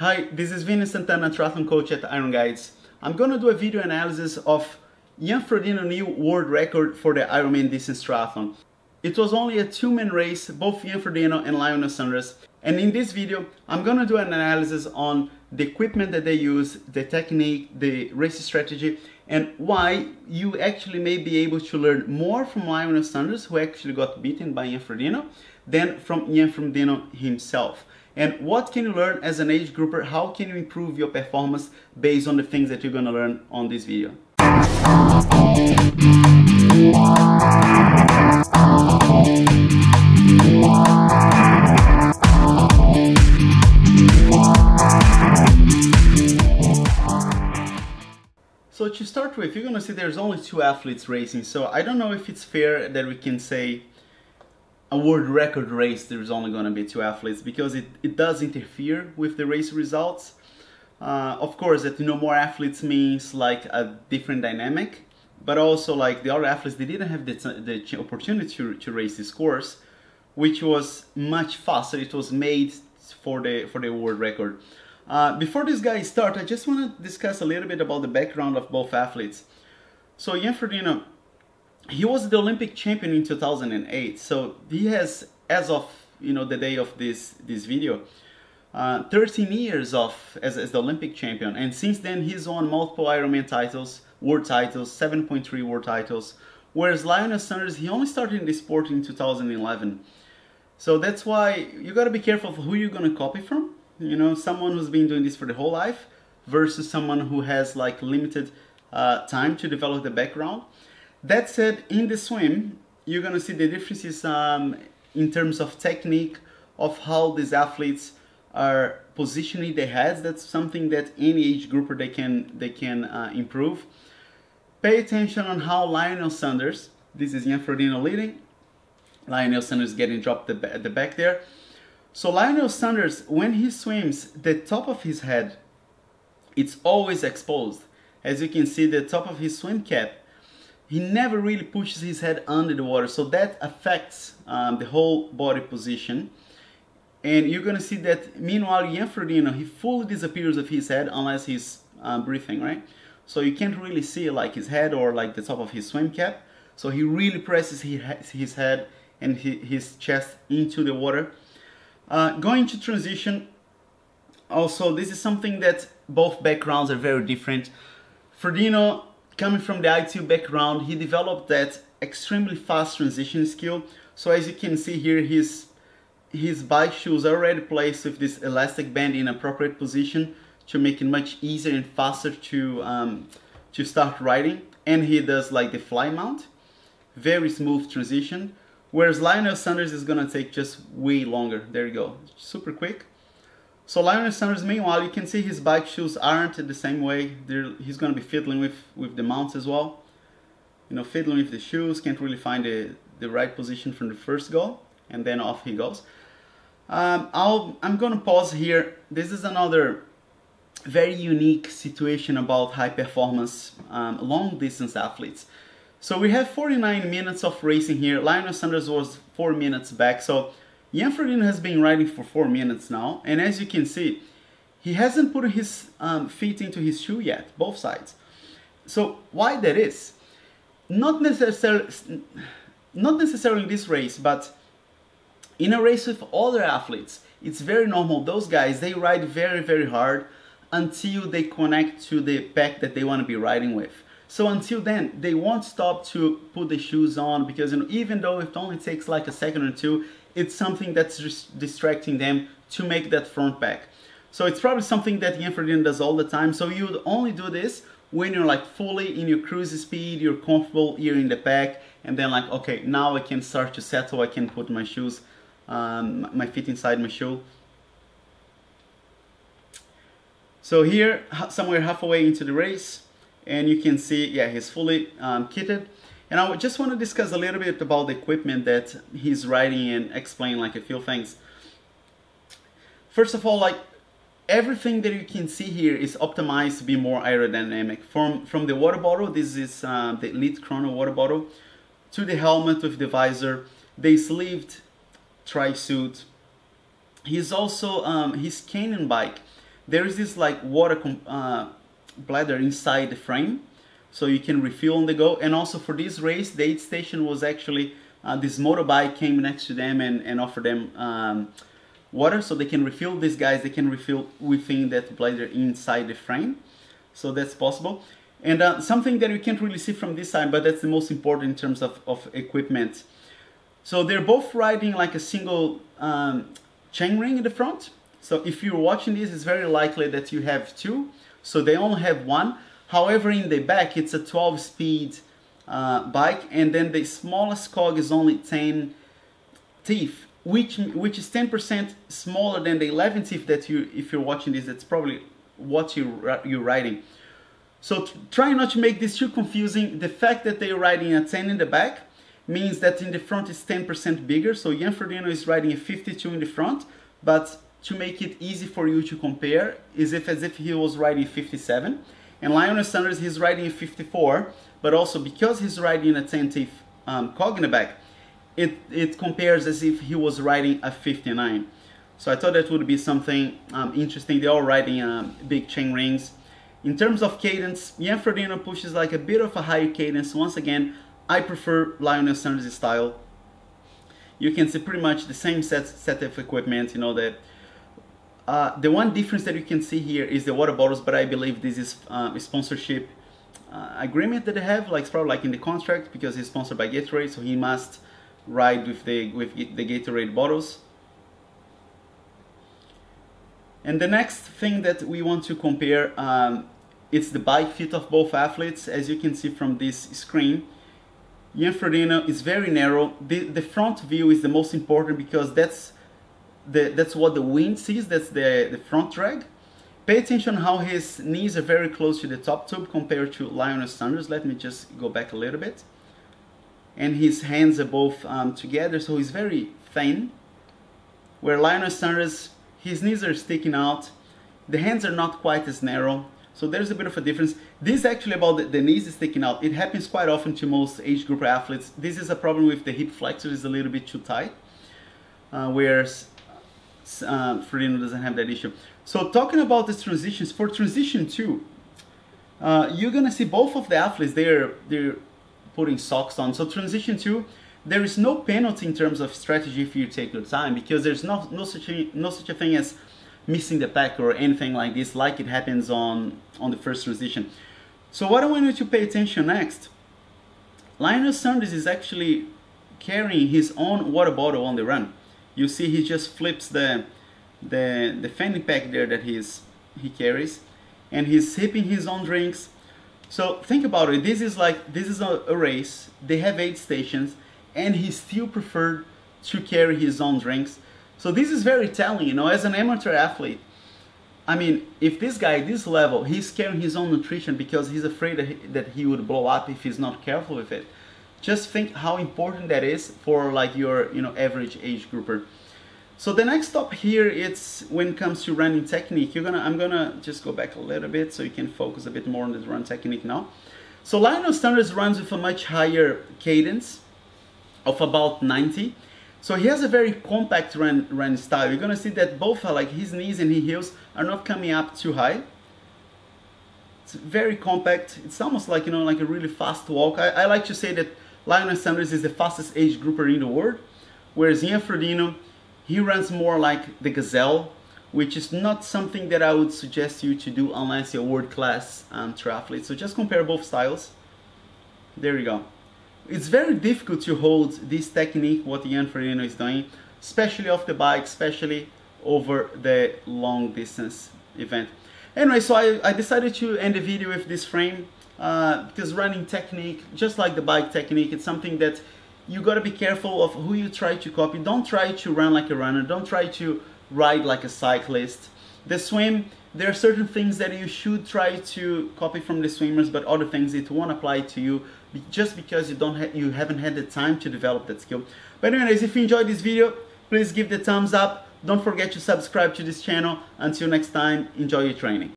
Hi, this is Vinny Santana, triathlon coach at Iron Guides. I'm going to do a video analysis of Jan Frodeno's new world record for the Ironman distance triathlon. It was only a two-man race, both Jan Frodeno and Lionel Sanders. And in this video, I'm going to do an analysis on the equipment that they use, the technique, the race strategy, and why you actually may be able to learn more from Lionel Sanders, who actually got beaten by Jan Frodeno, than from Jan Frodeno himself. And what can you learn as an age grouper? How can you improve your performance based on the things that you're going to learn on this video? So to start with, you're going to see there's only two athletes racing, so I don't know if it's fair that we can say a world record race there's only going to be two athletes, because it does interfere with the race results. Of course, that more athletes means like a different dynamic, but also like the other athletes, they didn't have the opportunity to race this course, which was much faster. It was made for the world record. Before these guys start, I just want to discuss a little bit about the background of both athletes. So Jan Frodeno, he was the Olympic champion in 2008. So he has, as of the day of this video, 13 years as the Olympic champion. And since then, he's won multiple Ironman titles, world titles, 7.3 world titles. Whereas Lionel Sanders, he only started in this sport in 2011. So that's why you got to be careful of who you're going to copy from. Someone who's been doing this for the whole life versus someone who has like limited time to develop the background. That said, in the swim, you're going to see the differences in terms of technique, of how these athletes are positioning their heads. That's something that any age grouper they can improve. Pay attention on how Lionel Sanders, this is Jan Frodeno leading, Lionel Sanders getting dropped at the back there. So Lionel Sanders, when he swims, the top of his head, it's always exposed. As you can see, the top of his swim cap, he never really pushes his head under the water. So that affects the whole body position. And you're going to see that, meanwhile, Jan Frodeno, he fully disappears of his head unless he's breathing, right? So you can't really see like his head or like the top of his swim cap. So he really presses his head and his chest into the water. Going to transition, also this is something that both backgrounds are very different. Frodeno, coming from the ITU background, he developed that extremely fast transition skill. So as you can see here, his bike shoes are already placed with this elastic band in appropriate position to make it much easier and faster to start riding. And he does like the fly mount, very smooth transition. Whereas Lionel Sanders is going to take just way longer. There you go. Super quick. So Lionel Sanders, meanwhile, you can see his bike shoes aren't the same way. He's going to be fiddling with the mounts as well. Fiddling with the shoes. Can't really find the right position from the first go. And then off he goes. I'm going to pause here. This is another very unique situation about high performance long distance athletes. So we have 49 minutes of racing here. Lionel Sanders was 4 minutes back. So Jan Frodeno has been riding for 4 minutes now. And as you can see, he hasn't put his feet into his shoe yet, both sides. So why that is? Not necessarily in this race, but in a race with other athletes, it's very normal. Those guys, they ride very, very hard until they connect to the pack that they want to be riding with. So until then, they won't stop to put the shoes on because even though it only takes like a second or two, it's something that's just distracting them to make that front pack. So it's probably something that Jan Frodeno does all the time. So you would only do this when you're like fully in your cruise speed, you're comfortable, you're in the pack, and then like, okay, now I can start to settle, I can put my shoes, my feet inside my shoe. So here, somewhere halfway into the race, and you can see, yeah, he's fully kitted. And I just want to discuss a little bit about the equipment that he's riding and explain like a few things. First of all, like everything that you can see here is optimized to be more aerodynamic. From the water bottle, this is the Elite Chrono water bottle, to the helmet with the visor, the sleeved tri-suit. He's also, his Canyon bike, There is this like water bladder inside the frame, so you can refill on the go. And also for this race, the aid station was actually, this motorbike came next to them and offered them water, so they can refill. These guys, they can refill within that bladder inside the frame, so that's possible. And something that you can't really see from this side, but that's the most important in terms of equipment. So they're both riding like a single chain ring in the front. So if you're watching this, it's very likely that you have two. So they only have one. However, in the back, it's a 12-speed bike, and then the smallest cog is only 10 teeth, which is 10% smaller than the 11 teeth that you, if you're watching this, that's probably what you're riding. So try not to make this too confusing. The fact that they're riding a 10 in the back means that in the front it's 10% bigger. So Jan Frodeno is riding a 52 in the front, but to make it easy for you to compare, is if as if he was riding 57. And Lionel Sanders, he's riding a 54, but also because he's riding a 10-teeth cog in the back, it compares as if he was riding a 59. So I thought that would be something interesting. They're all riding big chain rings. In terms of cadence, Jan Frodeno pushes like a bit of a higher cadence. Once again, I prefer Lionel Sanders' style. You can see pretty much the same set of equipment, you know, that the one difference that you can see here is the water bottles, but I believe this is a sponsorship agreement that they have, like it's probably like in the contract, because he's sponsored by Gatorade, so he must ride with the Gatorade bottles. And the next thing that we want to compare, it's the bike fit of both athletes. As you can see from this screen, Jan Frodeno is very narrow. The front view is the most important, because that's what the wind sees, that's the front drag. Pay attention how his knees are very close to the top tube compared to Lionel Sanders. Let me just go back a little bit. And his hands are both together, so he's very thin. Where Lionel Sanders, his knees are sticking out, the hands are not quite as narrow, so there's a bit of a difference. This is actually about the knees sticking out. It happens quite often to most age group athletes. This is a problem with the hip flexor, is a little bit too tight, whereas Frodeno doesn't have that issue. So talking about the transitions, for transition 2, you're gonna see both of the athletes, they're putting socks on. So transition 2, there is no penalty in terms of strategy if you take your time, because there's no such a thing as missing the pack or anything like this, like it happens on the first transition. So what I want you to pay attention next, Lionel Sanders is actually carrying his own water bottle on the run. You see he just flips the fanny pack there that he carries, and he's sipping his own drinks. So think about it, this is a race, they have aid stations, and he still preferred to carry his own drinks. So this is very telling, you know, as an amateur athlete. I mean, if this guy at this level, he's carrying his own nutrition because he's afraid that he would blow up if he's not careful with it. Just think how important that is for like your, you know, average age grouper. So the next stop here, it's when it comes to running technique. I'm gonna just go back a little bit so you can focus a bit more on the run technique now. So Lionel Sanders runs with a much higher cadence of about 90. So he has a very compact run style. You're gonna see that both are like his knees and his heels are not coming up too high. It's very compact. It's almost like, you know, like a really fast walk. I like to say that Lionel Sanders is the fastest age grouper in the world, whereas Jan Frodeno, he runs more like the gazelle, which is not something that I would suggest you to do unless you're world-class triathlete. So just compare both styles. There you go. It's very difficult to hold this technique, what Jan Frodeno is doing, especially off the bike, especially over the long distance event. Anyway, so I decided to end the video with this frame, because running technique, just like the bike technique, it's something that you gotta be careful of who you try to copy. Don't try to run like a runner, don't try to ride like a cyclist. The swim, there are certain things that you should try to copy from the swimmers, but other things it won't apply to you just because you haven't had the time to develop that skill. But anyways, if you enjoyed this video, please give the thumbs up. Don't forget to subscribe to this channel. Until next time, enjoy your training.